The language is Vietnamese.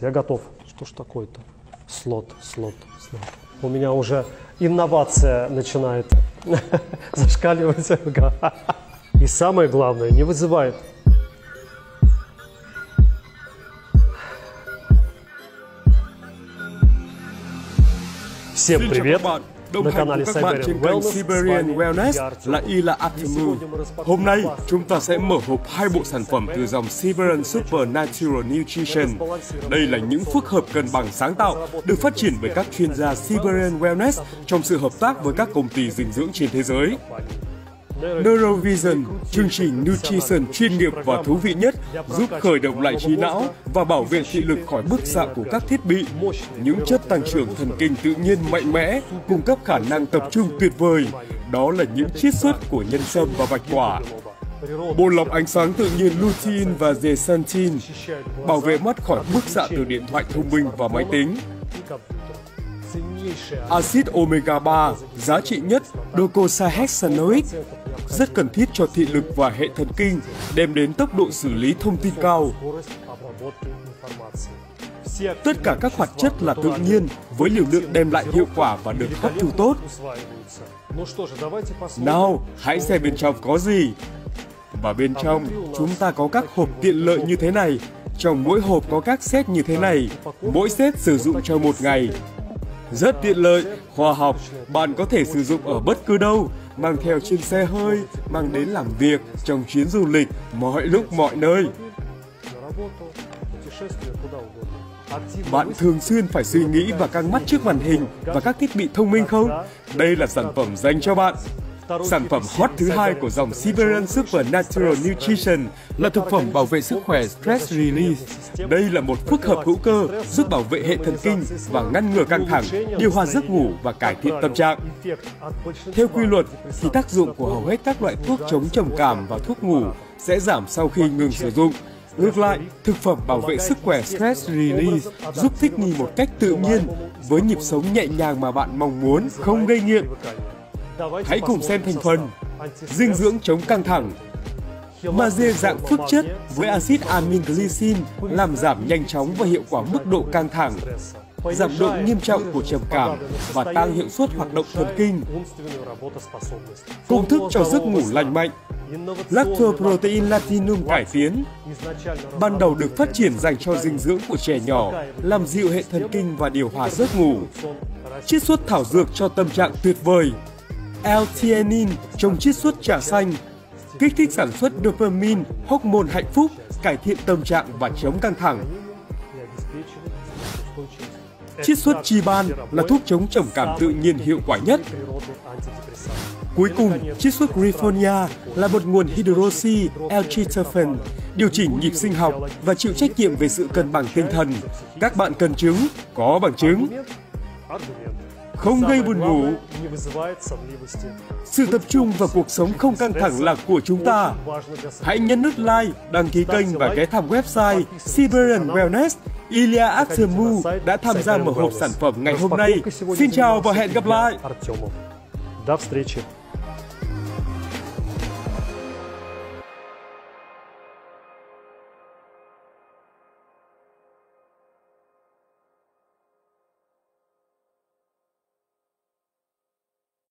Я готов. Что ж такое-то? Слот. У меня уже инновация начинает зашкаливать. И самое главное, не вызывает. Всем привет! На канале Siberian Wellness là Ila Akimov. Hôm nay chúng ta sẽ mở hộp hai bộ sản phẩm từ dòng Siberian Super Natural Nutrition. Đây là những phức hợp cân bằng sáng tạo được phát triển bởi các chuyên gia Siberian Wellness trong sự hợp tác với các công ty dinh dưỡng trên thế giới. Neurovision, chương trình nutrition chuyên nghiệp và thú vị nhất, giúp khởi động lại trí não và bảo vệ thị lực khỏi bức xạ của các thiết bị. Những chất tăng trưởng thần kinh tự nhiên mạnh mẽ, cung cấp khả năng tập trung tuyệt vời. Đó là những chiết xuất của nhân sâm và bạch quả. Bộ lọc ánh sáng tự nhiên lutein và zeaxanthin, bảo vệ mắt khỏi bức xạ từ điện thoại thông minh và máy tính. Acid omega 3 giá trị nhất docosahexaenoic rất cần thiết cho thị lực và hệ thần kinh, đem đến tốc độ xử lý thông tin cao. Tất cả các hoạt chất là tự nhiên với liều lượng đem lại hiệu quả và được hấp thu tốt. Nào, hãy xem bên trong có gì. Và bên trong chúng ta có các hộp tiện lợi như thế này. Trong mỗi hộp có các set như thế này, mỗi set sử dụng cho một ngày. Rất tiện lợi, khoa học, bạn có thể sử dụng ở bất cứ đâu, mang theo trên xe hơi, mang đến làm việc, trong chuyến du lịch, mọi lúc mọi nơi. Bạn thường xuyên phải suy nghĩ và căng mắt trước màn hình và các thiết bị thông minh không? Đây là sản phẩm dành cho bạn. Sản phẩm hot thứ hai của dòng Siberian Super Natural Nutrition là thực phẩm bảo vệ sức khỏe Stress Relief. Đây là một phức hợp hữu cơ giúp bảo vệ hệ thần kinh và ngăn ngừa căng thẳng, điều hòa giấc ngủ và cải thiện tâm trạng. Theo quy luật thì tác dụng của hầu hết các loại thuốc chống trầm cảm và thuốc ngủ sẽ giảm sau khi ngừng sử dụng. Ngược lại, thực phẩm bảo vệ sức khỏe Stress Relief giúp thích nghi một cách tự nhiên với nhịp sống nhẹ nhàng mà bạn mong muốn, không gây nghiện. Hãy cùng xem thành phần: dinh dưỡng chống căng thẳng, magie dạng phức chất với axit amin glycine làm giảm nhanh chóng và hiệu quả mức độ căng thẳng, giảm độ nghiêm trọng của trầm cảm và tăng hiệu suất hoạt động thần kinh. Công thức cho giấc ngủ lành mạnh: lacto protein latinum cải tiến, ban đầu được phát triển dành cho dinh dưỡng của trẻ nhỏ, làm dịu hệ thần kinh và điều hòa giấc ngủ. Chiết xuất thảo dược cho tâm trạng tuyệt vời. L-theanine trong chiết xuất trà xanh, kích thích sản xuất dopamine, hormone hạnh phúc, cải thiện tâm trạng và chống căng thẳng. Chiết xuất chiban là thuốc chống trầm cảm tự nhiên hiệu quả nhất. Cuối cùng, chiết xuất griffonia là một nguồn hydroxy L-tryptophan, điều chỉnh nhịp sinh học và chịu trách nhiệm về sự cân bằng tinh thần. Các bạn cần chứng, có bằng chứng. Không gây buồn ngủ. Sự tập trung vào cuộc sống không căng thẳng là của chúng ta. Hãy nhấn nút like, đăng ký kênh và ghé thăm website Siberian Wellness. Ila Akimov đã tham gia mở hộp sản phẩm ngày hôm nay. Xin chào và hẹn gặp lại.